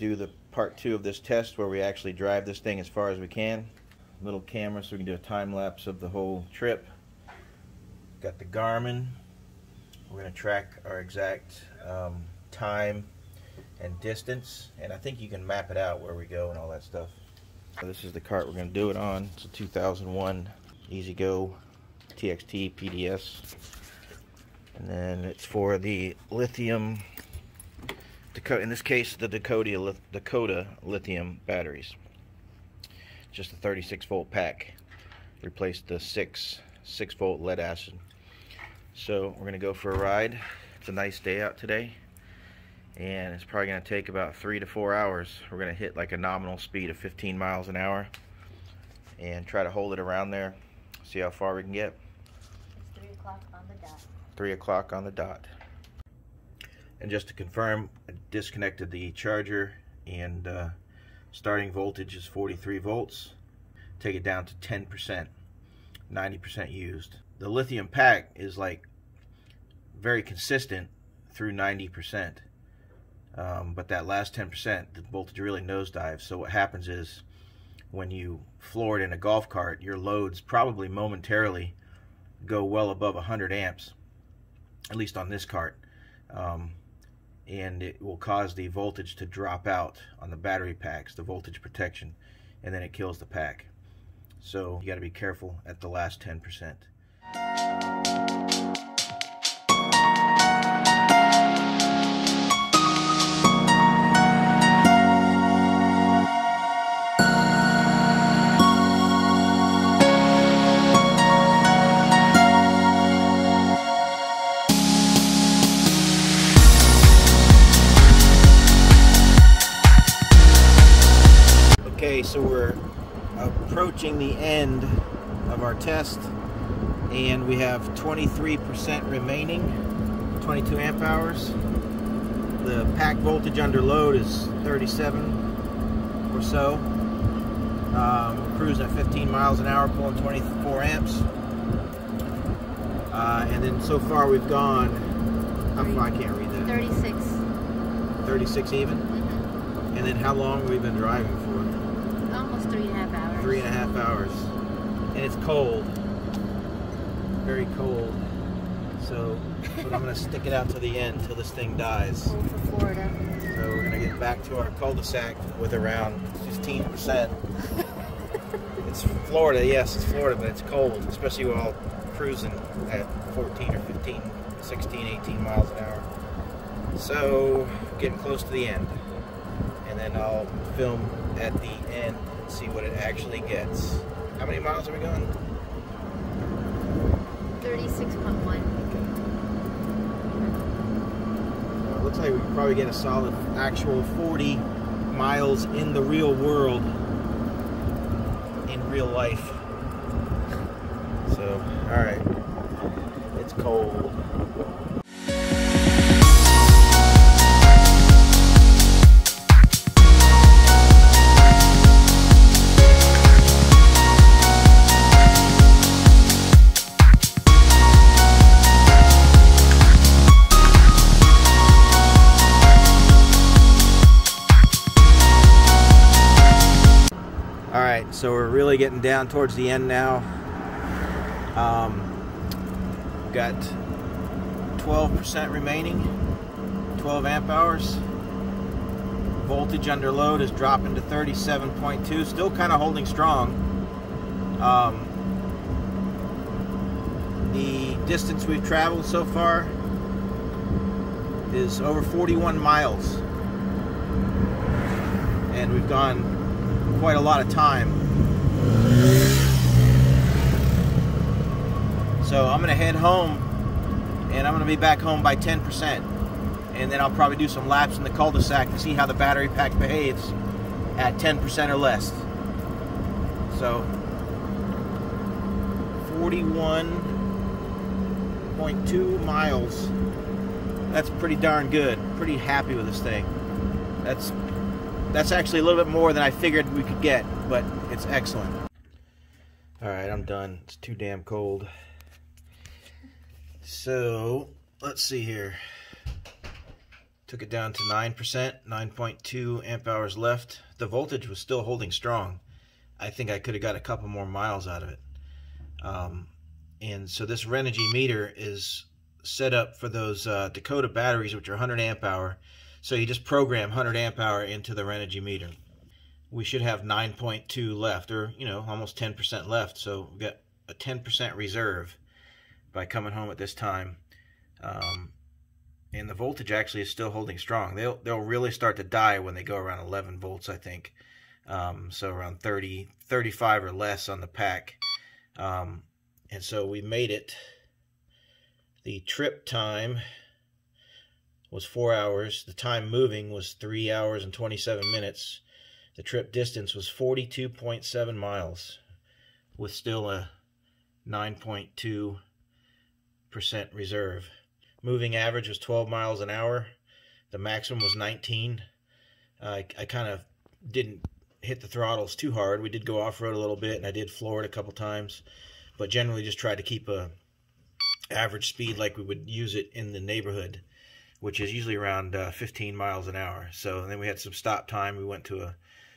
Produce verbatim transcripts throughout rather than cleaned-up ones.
do the part two of this test where we actually drive this thing as far as we can. Little camera so we can do a time lapse of the whole trip. Got the Garmin. We're going to track our exact um, time and distance, and I think you can map it out where we go and all that stuff. So this is the cart we're going to do it on. It's a two thousand one E Z Go T X T P D S, and then it's for the lithium Dakota, in this case the Dakota Dakota Lithium batteries. Just a thirty-six volt pack. Replace the six six volt lead acid. So we're gonna go for a ride. It's a nice day out today, and it's probably gonna take about three to four hours. We're gonna hit like a nominal speed of fifteen miles an hour and try to hold it around there. See how far we can get. It's three o'clock on the dot. Three o'clock on the dot. And just to confirm, I disconnected the charger, and uh, starting voltage is forty-three volts. Take it down to ten percent, ninety percent used. The lithium pack is like very consistent through ninety percent, um, but that last ten percent, the voltage really nosedives. So what happens is when you floor it in a golf cart, your loads probably momentarily go well above one hundred amps, at least on this cart, um, and it will cause the voltage to drop out on the battery packs, the voltage protection, and then it kills the pack. So you got to be careful at the last ten percent. Okay, so we're approaching the end of our test, and we have twenty-three percent remaining, twenty-two amp hours. The pack voltage under load is thirty-seven or so. Um, cruising at fifteen miles an hour, pulling twenty-four amps. Uh, and then so far we've gone, I'm, I can't read that. thirty-six. thirty-six even? Mm-hmm. And then how long have we been driving for? Almost three and a half hours. Three and a half hours. And it's cold. Very cold, so but I'm gonna stick it out to the end till this thing dies. So we're gonna get back to our cul-de-sac with around fifteen percent. It's Florida, yes, it's Florida, but it's cold, especially while cruising at fourteen or fifteen, sixteen, eighteen miles an hour. So getting close to the end, and then I'll film at the end and see what it actually gets. How many miles are we going? thirty-six point one. Well, looks like we can probably get a solid actual forty miles in the real world, in real life. So, alright. It's cold. So we're really getting down towards the end now. Um, we've got twelve percent remaining, twelve amp hours. Voltage under load is dropping to thirty-seven point two, still kind of holding strong. Um, the distance we've traveled so far is over forty-one miles, and we've gone quite a lot of time. So I'm gonna head home, and I'm gonna be back home by ten percent, and then I'll probably do some laps in the cul-de-sac to see how the battery pack behaves at ten percent or less. So forty-one point two miles, that's pretty darn good. Pretty happy with this thing. That's That's actually a little bit more than I figured we could get, but it's excellent. Alright, I'm done. It's too damn cold. So, let's see here. Took it down to nine percent, nine point two amp hours left. The voltage was still holding strong. I think I could have got a couple more miles out of it. Um, and so this Renogy meter is set up for those uh, Dakota batteries, which are one hundred amp hour. So you just program one hundred amp hour into the Renogy meter. We should have nine point two left, or, you know, almost ten percent left. So we've got a ten percent reserve by coming home at this time. Um, and the voltage actually is still holding strong. They'll, they'll really start to die when they go around eleven volts, I think. Um, so around thirty, thirty-five or less on the pack. Um, and so we made it. The trip time was four hours. The time moving was three hours and twenty-seven minutes. The trip distance was forty-two point seven miles with still a nine point two percent reserve. Moving average was twelve miles an hour. The maximum was nineteen. Uh, I, I kind of didn't hit the throttles too hard. We did go off-road a little bit, and I did floor it a couple times, but generally just tried to keep a average speed like we would use it in the neighborhood, which is usually around uh, fifteen miles an hour. So and then we had some stop time. We went to a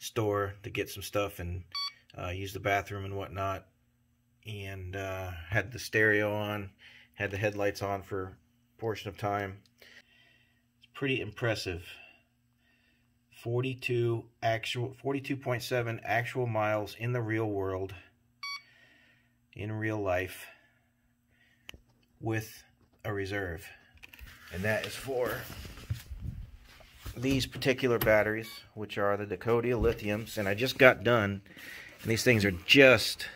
store to get some stuff and uh, use the bathroom and whatnot, and uh, had the stereo on, had the headlights on for a portion of time. It's pretty impressive. forty-two actual, forty-two point seven actual miles in the real world, in real life, with a reserve. And that is for these particular batteries, which are the Dakota Lithiums. And I just got done, and these things are just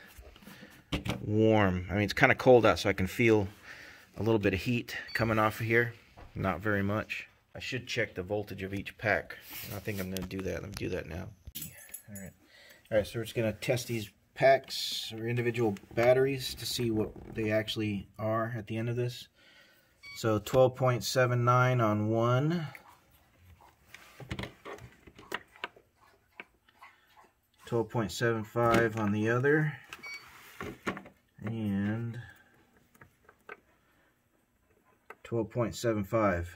warm. I mean, it's kind of cold out, so I can feel a little bit of heat coming off of here. Not very much. I should check the voltage of each pack. I think I'm going to do that. Let me do that now. All right. All right, so we're just going to test these packs or individual batteries to see what they actually are at the end of this. So twelve point seven nine on one. twelve point seven five on the other. And twelve point seven five.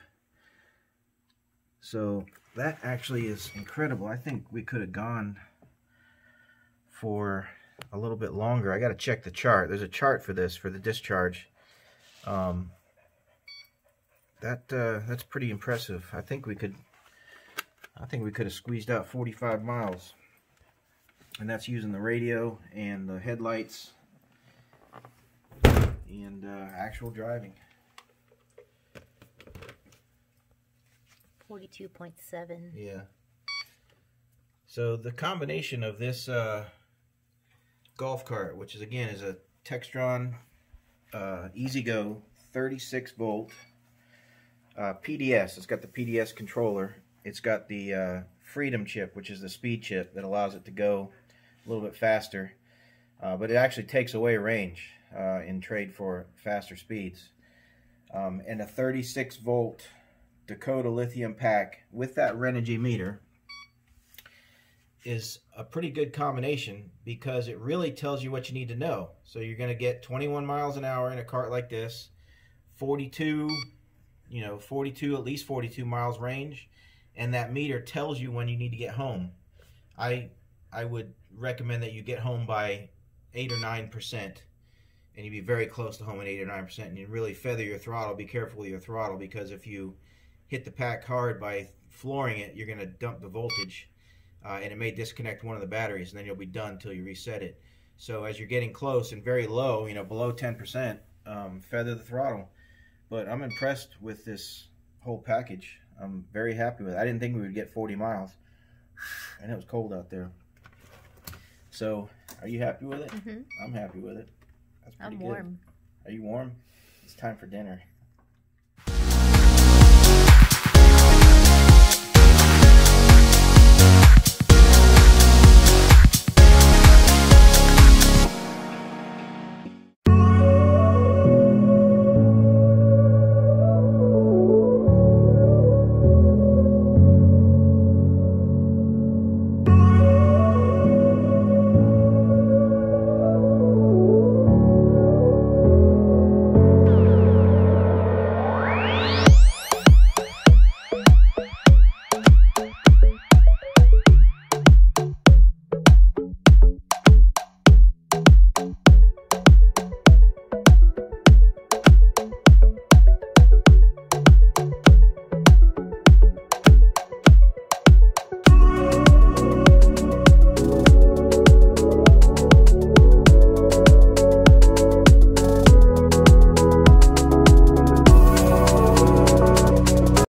So that actually is incredible. I think we could have gone for a little bit longer. I got to check the chart. There's a chart for this, for the discharge. Um, that uh, that's pretty impressive. I think we could, I think we could have squeezed out forty-five miles, and that's using the radio and the headlights and uh, actual driving. forty-two point seven. Yeah. So the combination of this uh, golf cart, which is again is a Textron uh, E Z Go thirty-six volt uh, P D S. It's got the P D S controller. It's got the uh, freedom chip, which is the speed chip that allows it to go a little bit faster. Uh, but it actually takes away range uh, in trade for faster speeds. Um, and a thirty-six volt Dakota Lithium pack with that Renogy meter is a pretty good combination, because it really tells you what you need to know. So you're going to get twenty-one miles an hour in a cart like this, forty-two, you know, forty-two, at least forty-two miles range, and that meter tells you when you need to get home. I I would recommend that you get home by eight or nine percent, and you'd be very close to home at eight or nine percent, and you really feather your throttle. Be careful with your throttle, because if you hit the pack hard by flooring it, you're going to dump the voltage. Uh, and it may disconnect one of the batteries, and then you'll be done until you reset it. So as you're getting close and very low, you know, below ten percent, um, feather the throttle. But I'm impressed with this whole package. I'm very happy with it. I didn't think we would get forty miles, and it was cold out there. So are you happy with it? Mm-hmm. I'm happy with it. That's pretty good. I'm warm. Are you warm? It's time for dinner.